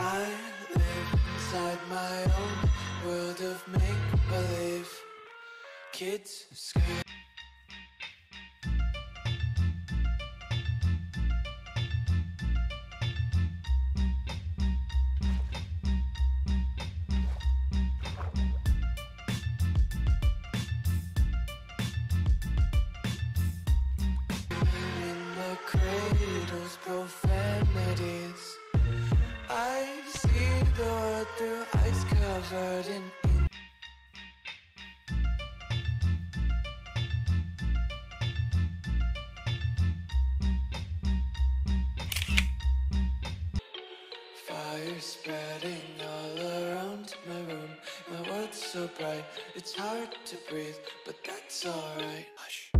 I live inside my own world of make-believe. Kids scream. Profanities. I see the world through ice covered in ink. Fire spreading all around my room. My world's so bright, it's hard to breathe, but that's alright. Hush.